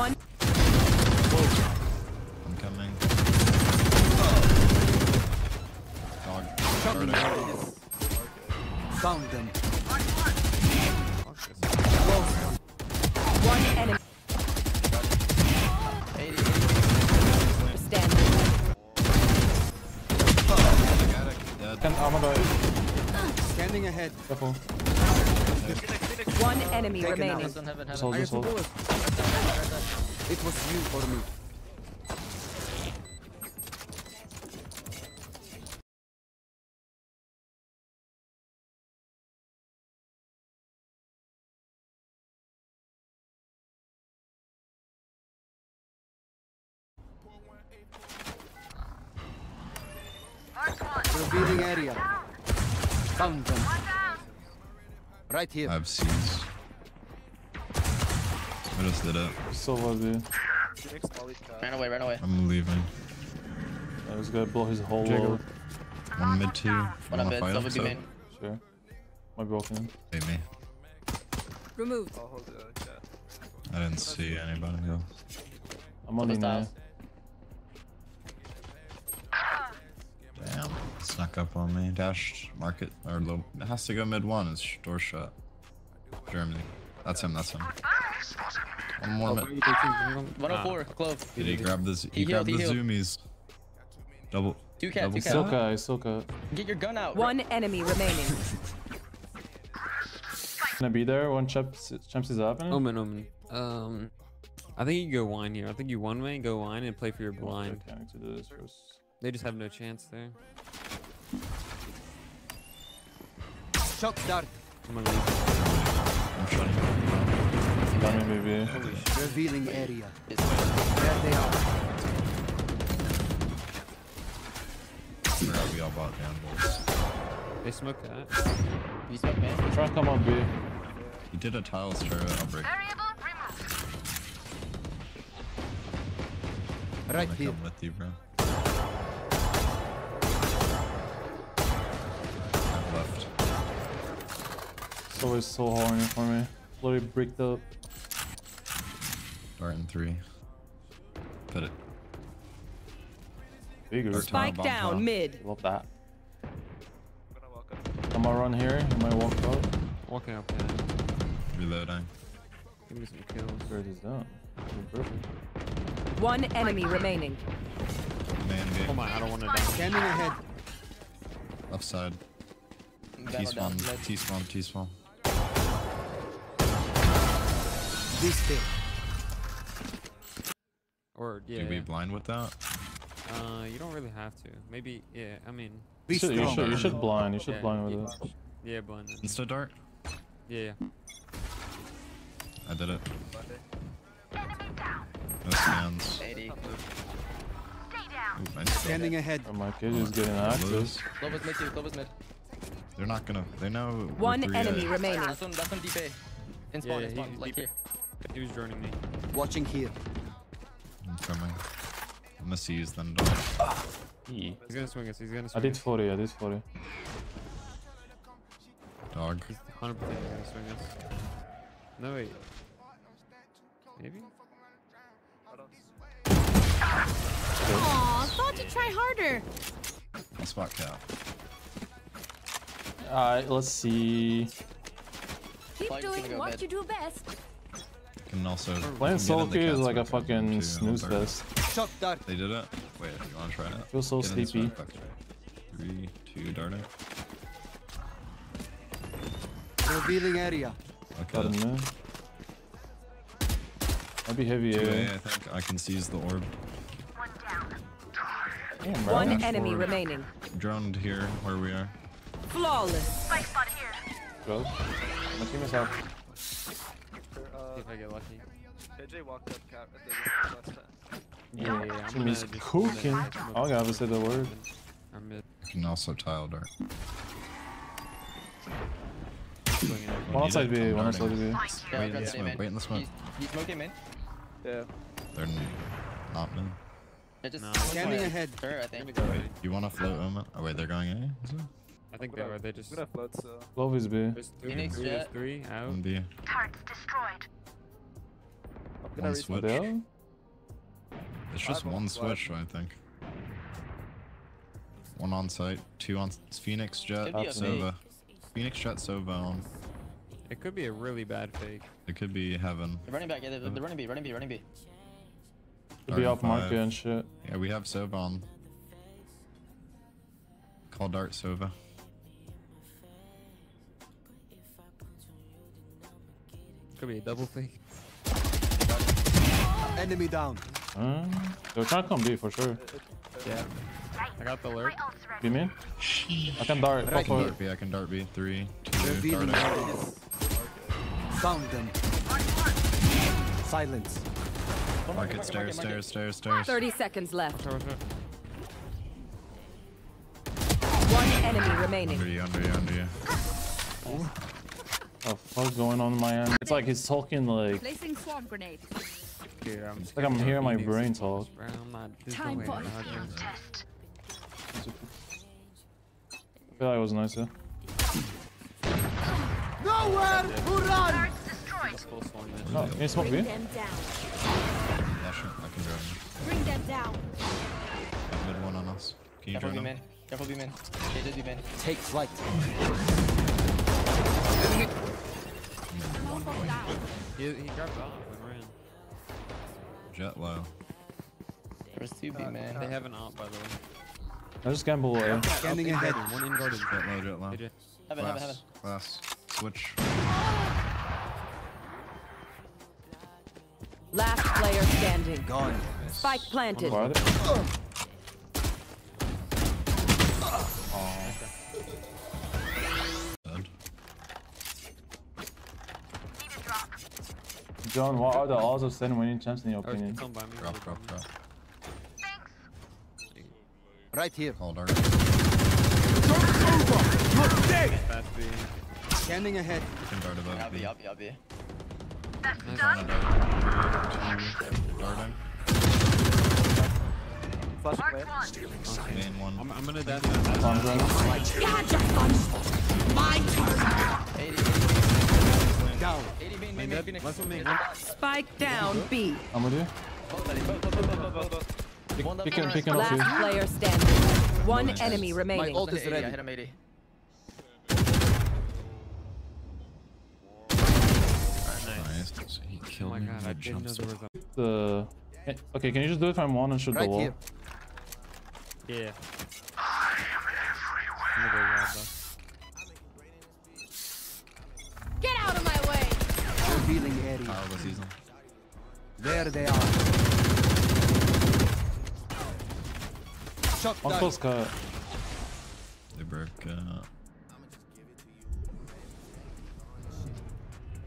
One. Whoa. I'm coming. Dog. Found them. One enemy. Stand. Standing ahead. Careful. One enemy remaining. Just hold. It was you for me. Revealing area. Found them. Right here. I've seen. I just did it. Sova, dude. Ran away. I'm leaving. I was gonna blow his whole world. I'm mid two. When I'm mid, Sova be main. Sure. My girlfriend. Hate me. Removed. I didn't see anybody else. I'm on the now. Damn, snuck up on me. Dash, market, or low. It has to go mid one. It's door shut. Germany. That's him. One more mid. 104, clove. Did he grab this? He grabbed the zoomies. Double. Two cat. Silka. Get your gun out. One enemy remaining. Can I be there? One champs is happening. Omen. I think you go wine here. I think you one way, go wine, and play for your blind. They just have no chance there. Shot dart. I'm shot. Revealing area. There they are. We all bought down, boys. They smoked that. You smoked man. Try and come on, B. He did a tiles turret. I'll break. Right here. I'm with you, bro. It's always so horny for me. Bloody bricked up. Dart in 3. Put it. Bigger. Spike down top. Mid. Love that. I'm gonna run here. I might walk out. Walking up here. Reloading. Give me some kills. Where is that? One enemy remaining. Man, oh my, I don't want to die. Standing ahead. Left side. T-spawn. This thing. Or, yeah. Do we blind with that? You don't really have to. Maybe, yeah, I mean. You should blind. You should blind with it. Yeah, blind. Insta dart? Yeah. I did it. No scans. Standing ahead. Oh, my kid is getting access. Clover's mid. They're not gonna. They know. One enemy remaining. That's on deep A. In spawn. Like here. He was joining me. Watching here. I'm coming. I'm gonna seize them. He's gonna swing us. I did 40. Dog. He's 100% gonna swing us. No wait. Maybe. Aw, thought you'd try harder. I'll spot cow. Alright, let's see. Keep doing what you do best. Can also playing Solky is like a fucking snooze fest. They did it? Wait, you wanna try it? I feel so sleepy. 3, 2, darting. Revealing area. Okay. I'll be heavy area. I think I can seize the orb. Damn, right. One enemy remaining. Droned here where we are. Flawless. Spike spot here. Close. My team is out. If I get lucky. JJ walked up cap at the last time. Yeah. Team is cooking. I'll never say the word. I'm mid. You can also tile dart. One outside B. Wait in the smoke. You smoked him in? Yeah. They're not in. Standing ahead. Sure, I think. Wait, you want to float Oma? Oh wait, they're going A? I think they were. They just. Float, so. Love is B. There's 3. Phoenix, Jet. 3 out. Targets destroyed. One switch. It's just one switch, I think. One on site, two on Phoenix, Jet, Sova. Phoenix, Jet, Sova on. It could be a really bad fake. It could be heaven. They're running back. Yeah, they're running B. Running B. Running B. Could be off market and shit. Yeah, we have Sova on. Call dart Sova. Could be a double fake. Enemy down. They're trying to come B for sure. Yeah. I got the alert. You mean? I can dart. I can dart B. I can dart B. 3, 2, dart A. Sound them. Silence. Market, stairs, stairs, stairs, stairs. 30 seconds left. One enemy remaining. Under you, under you, under you. What the fuck's going on in my end? It's like he's talking like... Placing swarm grenade. Yeah, it's like I'm hearing my brain talk. Time for a field test. I feel like it was nicer. Nowhere to run! Oh, can you smoke me? Bring them down. Mid one on us. Can you join them? Careful B man. They did B man. Take flight. He grabbed off and ran. Jet low. There's 2 B man. They have an AWP by the way. I just gamble away. One in garden. Jet low, jet low. Heaven. Class. Switch. Last player standing. Gone. Spike planted. John, what are the odds of sending winning champs in your opinion? Drop. Right here. Hold on. Don't over! You're dead! Standing ahead. I'll be. That's done. I'm gonna death. My turn. Down. Spike down B. I'm with you. Pick him up. Last player standing. One enemy remaining. My ult is ready. I hit him 80. Nice. He killed me. I didn't know there was a... Okay, can you just do it if I'm one and shoot the wall? Yeah. Get out of my way! Revealing area. There they are. Shot down. Close cut. They broke up.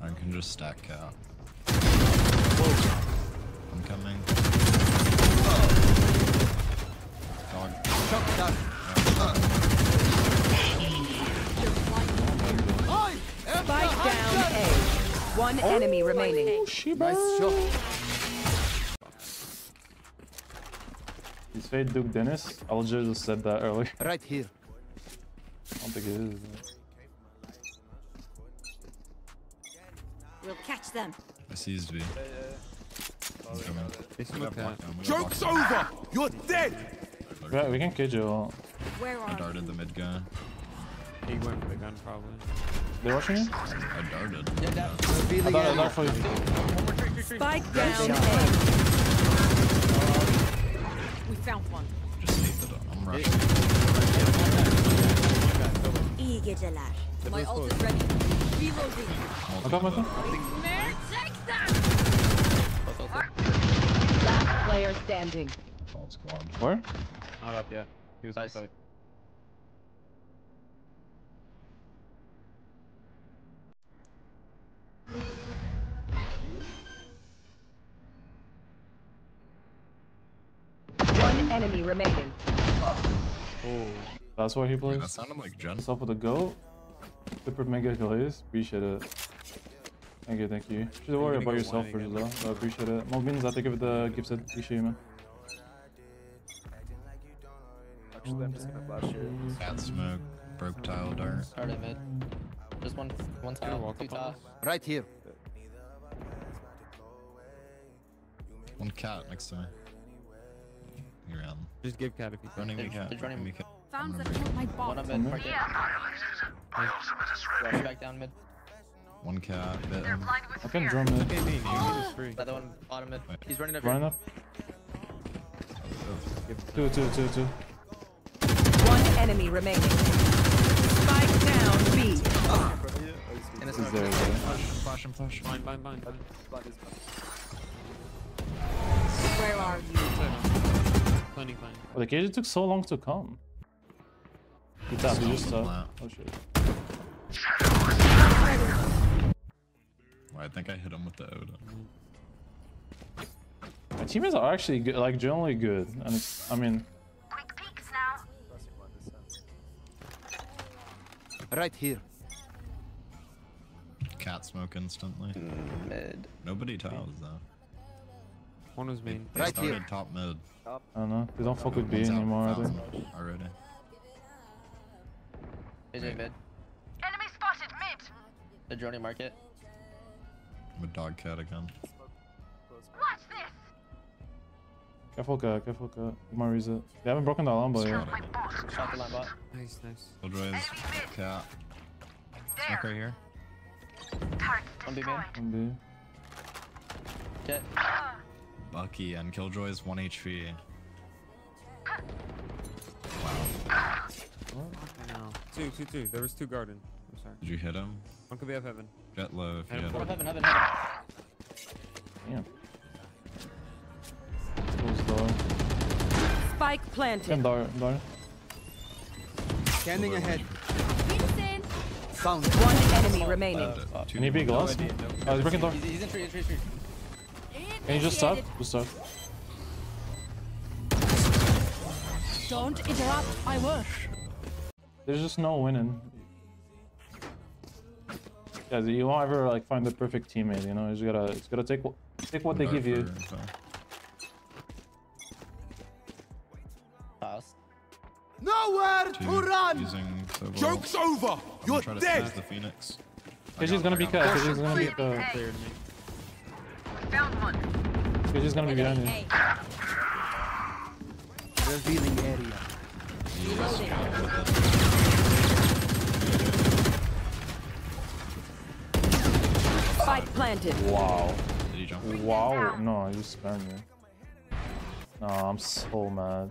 I can just stack out. I'm coming. Dog. Dog. Spike down A. One enemy remaining. Nice shot. He's fake Duke Dennis. Alger just said that earlier. Right here. I don't think it is. We'll catch them. I seized V. Joke's over! You're dead! Right, we can cage you all. I darted the mid guy. He went for the gun probably. They're watching you? I darted. Yeah. I thought I darted for you. Spike down. We found one. Just leave the door. I'm rushing. My ult is ready. Reloading. I got my thing. Last player standing. Where? Not up yet. He was outside. One enemy remaining. Oh. That's where he plays. Wait, that sounded like Jen. What's up with the goat? Super mega glaze, appreciate it. Thank you. You should worry about yourself for a little, but I appreciate it. More beans, I think of the gift set. Appreciate you, man. Actually, I'm just gonna flash here. Cat smoke, broke tile dart. Started mid. Just one tile, 2 tiles. Right here. One cat next to me. You're on. Just give cat if you can. They're running me cat. Found them. My bot. One up mid. Rush back down mid. One cat. I've been drum mid. Another one bottom mid. He's running up. Running up. Two. One enemy remaining. Spike down B. Innocent. Flash. Mine. Where are you? Planning. Oh, the cage, it took so long to come. You tapped, you just tapped. Oh shit. Well, I think I hit him with the Odin. My teammates are actually good, like generally good. And it's, I mean. Quick peeks now. Right here. Cat smoke instantly. Mid. Nobody towers though. One was main. They right here. Top mid. I don't know. They don't fuck with B anymore either. Already. Is it mid? Enemy spotted mid. The drone market. I'm a dog cat again. Watch this. Careful cat. Careful cat. My reset. They haven't broken the alarm bot yet. Shot the alarm bot. Nice. Killjoy is cat. Smoke right here. One B man. One B. Jet. Bucky and Killjoy is 1 HP. Wow. What? Two. There was 2 garden. I'm sorry. Did you hit him? One could be up heaven. Jet low. If you hit him. Heaven. Damn. Spike planted. And door. Standing ahead. Found one enemy remaining. Can you be glass? No, oh, he's breaking door. He's in tree. Can you just stop? Just stop. Don't interrupt, I work. There's just no winning. Yeah, you won't ever like find the perfect teammate, you know? You just gotta, it's gotta take what they give you. Nowhere to run! Joke's over! You're dead! The Phoenix. He's gonna be cut. He's gonna be cut. Found one. He's just gonna be behind me. Revealing area. Spike planted. Wow. Did he jump? Wow. No, I just spammed you. No, I'm so mad.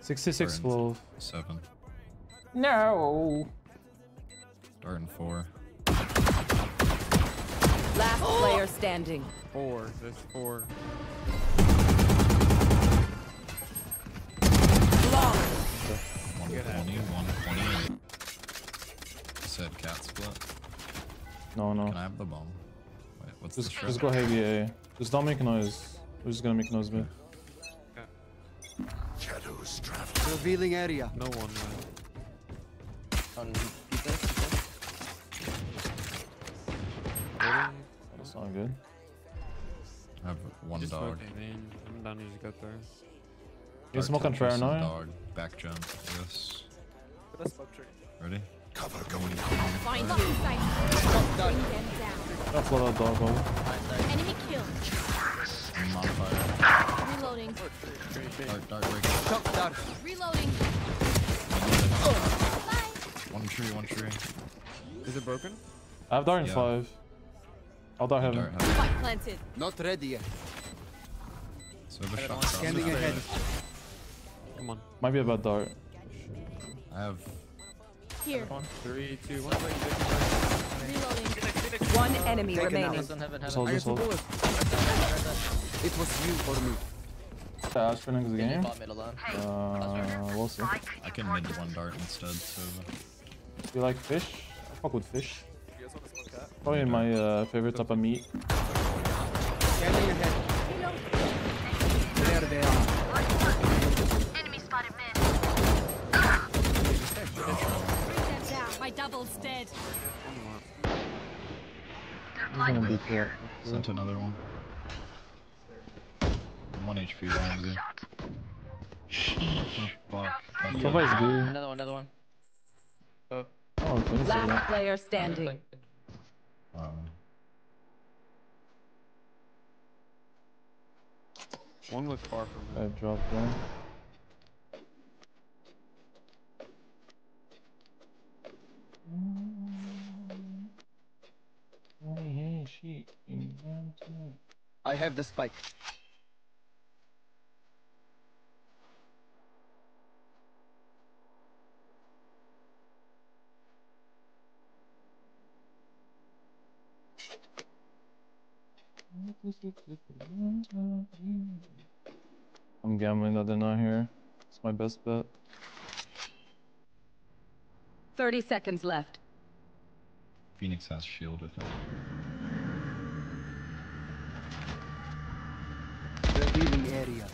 66 flow. 7. No. Starting 4. Last player standing. 4. There's 4. Long. 120. Said cat split. No. Can I have the bomb? Wait, what's this? Just go heavy, yeah. Just don't make noise. We're just gonna make noise, man. Okay. Shadows travel. Revealing area. No one. All good. I have one just dog. I'm down, you just got there. You smoke on Trevor now? Dog. Back jump. Yes. Ready? Cover going down. Find the inside. That's what a dog over. Enemy killed. I'm on fire. Reloading. Dark. Reloading. One tree. Is it broken? I have dark in 5. I'll die heaven. Spike planted. Not ready yet. Sova standing ahead. Come on. Might be about dart. I have. Here. 3, 2, 1. Reloading. One enemy remaining. Just hold. It was you for me. I was winning the game. We'll see. I can mid one dart instead. Sova. You like fish? I fuck with fish. Probably my favorite type of meat. There they are. Enemy spotted mid. Bring them down. My double's dead. I'm gonna be here. Sent another one. 1 HP. Somebody's blue. Another one. Oh. Last player standing. One was far from me. I dropped one. I have the spike. I'm gambling that they're not here. It's my best bet. 30 seconds left. Phoenix has shield with him. Revealing area.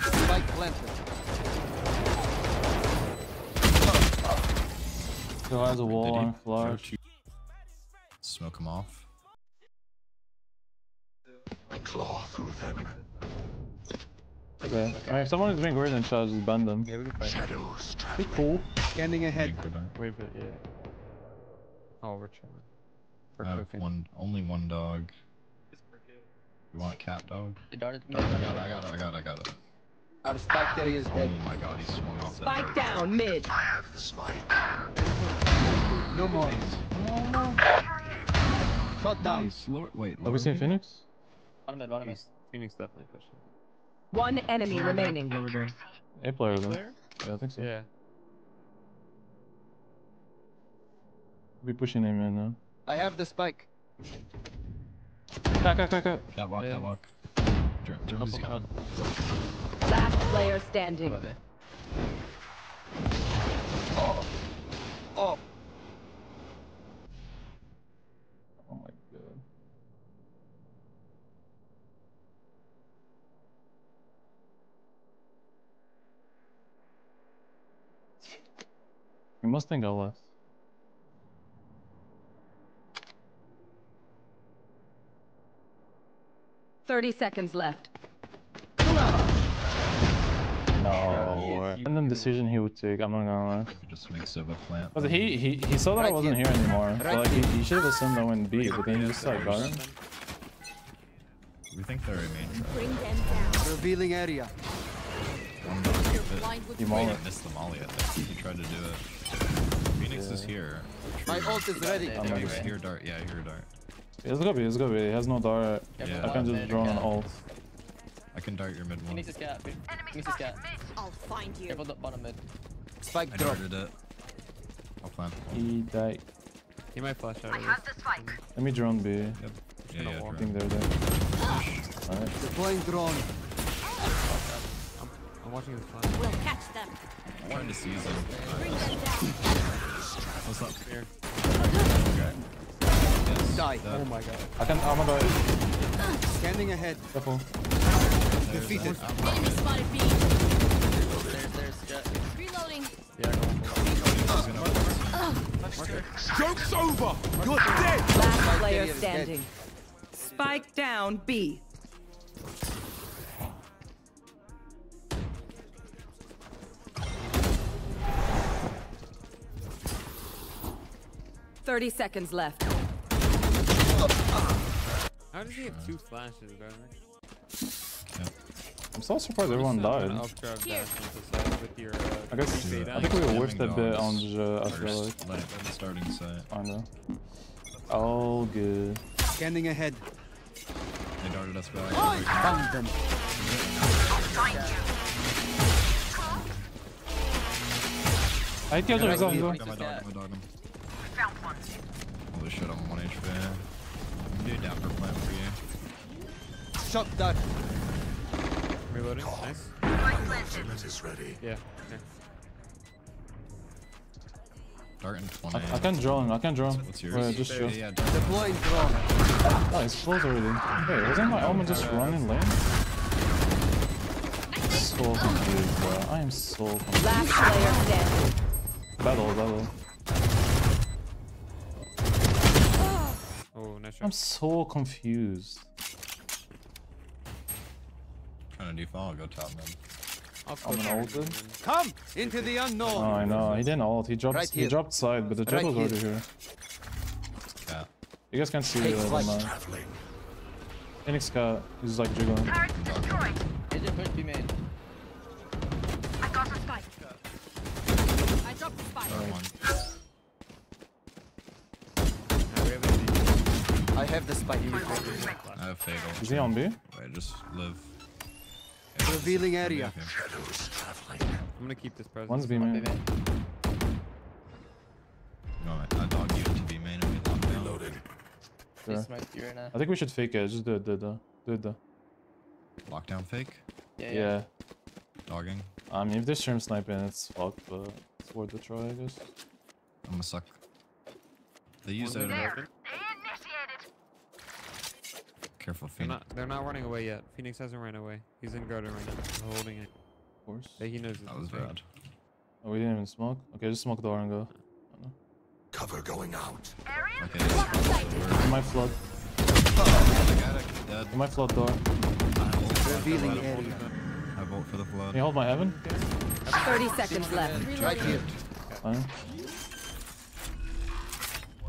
Spike planted. Still has a wall on floor. Smoke him off. I claw through them. Okay. Alright, if someone is being weird then should I just bend them. Yeah, we can fight. Shadows traveling. Be cool. Standing ahead. Wait, but yeah. Oh, we're chilling. I have one, only one dog. You want a cat dog? I got it. Out of spike that he is dead. Oh my god, he swung off. Spike down, mid. I have the spike. No more. Shut down. Wait, are we seeing Phoenix? Bottom mid. Phoenix definitely pushed him. One enemy remaining. A player, though. Yeah, I think so. Yeah. We'll be pushing him in now. I have the spike. Cut. Catwalk. Last player standing. Oh. Oh my god. You must think I left. Seconds left. No. And the decision he would take, I'm not gonna lie. Just make Sova plant. But he saw that I wasn't here anymore. But like he should have assumed I wouldn't be, but then he just like got him. We think they're remaining. Revealing area. He missed the molly. I think he tried to do it. Phoenix is here. My ult is ready. I hear dart. Yeah, I hear dart. It's gonna be. It has no dart. Yeah. I can just draw an ult. I can dart your mid one. He needs his cat. I'll find you. Careful the bottom mid. Spike drop. I'll plant. He died. He might flash out. I have the spike. Let me drone B. Yep. Yeah, I think they're there. Alright. Deploying drone. I'm watching the flash. We'll catch them. I'm trying to seize them. What's up here? Okay. Die. Oh my god. I'm gonna die. Standing ahead. Careful. Defeated. There's Jet. Reloading. Yeah, Joke's over! You're dead! Last player standing. Spike down, B. Thirty seconds left. How does he have two flashes, brother? Yeah. I'm so surprised everyone died. I guess I think we were whiffed a bit on the acrylic. Starting side. I know. All good. Scanning ahead. They darted us back. Oh, found them. I think I got him. Holy shit, I'm 1 HP. Dude, down for plan for you. Shot that. Reloading. Oh. Nice. It is ready. Yeah. Okay. Dart in 20. I can draw him. What's yours? Just shoot. Yeah, deploying drone. Oh, it's close already. Wait, wasn't my Alma just running lane? So confused, bro. I am so confused. Last player dead. Battle. Oh, nice shot. I'm so confused. Trying to defog, go top mid. I'm an ult. Come into the unknown. Oh, I know. He didn't ult. He dropped. Right he dropped side, but the jet was already here. Yeah. You guys can't see the Phoenix got is like jiggling. Is it first be made? I got a spike. I dropped the spike. I have the spike. I have Fable. Is he on B? Wait, just live. Yeah, revealing area. Okay. I'm gonna keep this present. One's B main. No, I dog you to be main and get locked down. Reloaded. Sure. I think we should fake it. Just do it. Lockdown fake? Yeah. Dogging. I mean, if they're stream sniping, it's fucked, but it's worth a try, I guess. I'm gonna suck. They use that. Careful, Phoenix. They're not running away yet. Phoenix hasn't ran away. He's in garden right now. I'm holding it. Of course. Yeah, he knows that was bad. Oh, we didn't even smoke? Okay, just smoke the door and go. Cover going out. Okay. You might flood. You might flood door. I vote for the flood. Can you hold my heaven? 30 seconds left. Right here. Fine.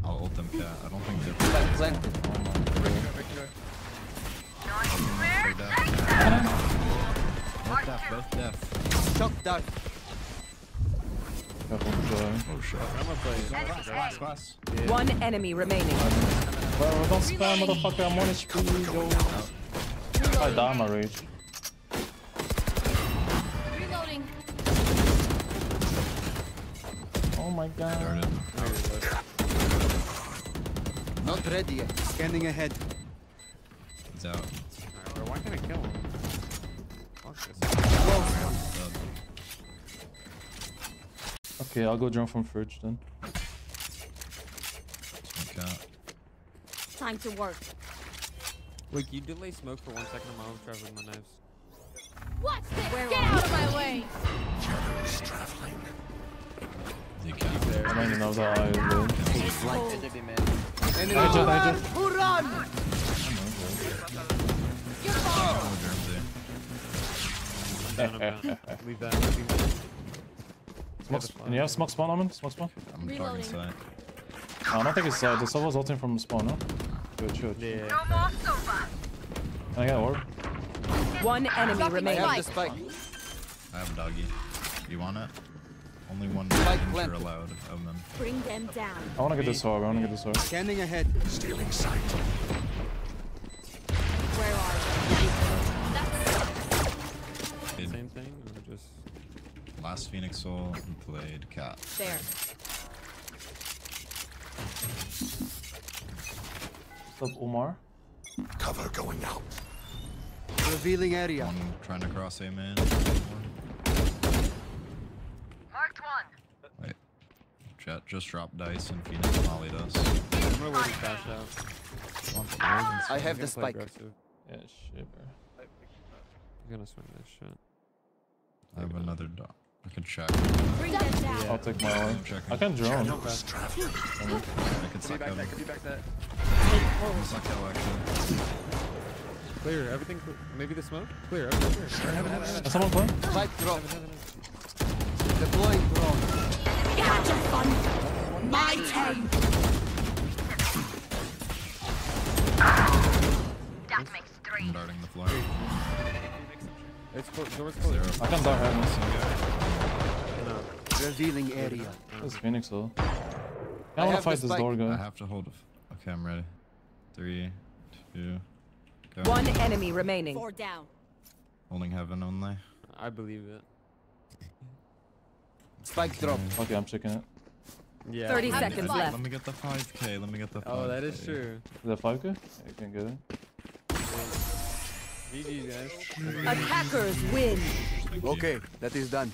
I'll ult them, cat. I don't think they're planted. Oh my god. Both deaf. Shock dark. One enemy remaining. Bro, don't spam, motherfucker. I'm on HP. Yo. I die my rage. Reloading. Oh my god. Not ready yet. Scanning ahead. He's out. Why can't I kill him? Okay, I'll go drone from fridge then. Time to work. Wait, can you delay smoke for 1 second? I'm always traveling my knives. What's this? Get out of my way! Shadows traveling. I don't even know that I will. Who run? Leave that. Can you have smoke spawn on him? Smoke spawn? I'm talking side. No, I don't think it's side. The Sova's ulting from spawn, no? Good shoot. Yeah. No more Sova. I got orb. One enemy remaining. I have the spike. I have a doggy. You want it? Only one danger allowed of them. Bring them down. I want to get this orb. Standing ahead. Stealing sight. Where are they? Same thing or just... Last Phoenix Soul and played Cat. There. What's up, Omar? Cover going out. Revealing area. One trying to cross A man. Marked one. Wait. Jet just dropped dice and Phoenix mollied us. I'm really fast out. I have the spike. Aggressive. Yeah, shit, bro. I'm gonna swing this shit. I have another dot. I can check. Yeah. I'll take my own. I can drone. I can suck him. Actually. Clear. Everything clear. Maybe the smoke? Clear. Everything clear. Is someone playing? Pipe drone. Deploying drone. Get out your fun. My turn. That makes 3. I'm darting the floor. It's close. I can dart him. Revealing area. This is Phoenix though. I want to fight this door guy. I have to hold. Okay, I'm ready. 3, 2, go. One enemy remaining. 4 down. Holding heaven only. I believe it. Spike drop. Okay, I'm checking it. Yeah. 30 seconds left. Let me get the 5K. Oh, that is true. Is that 5K? Yeah, you can get it. GG guys. Attackers win. Okay, that is done.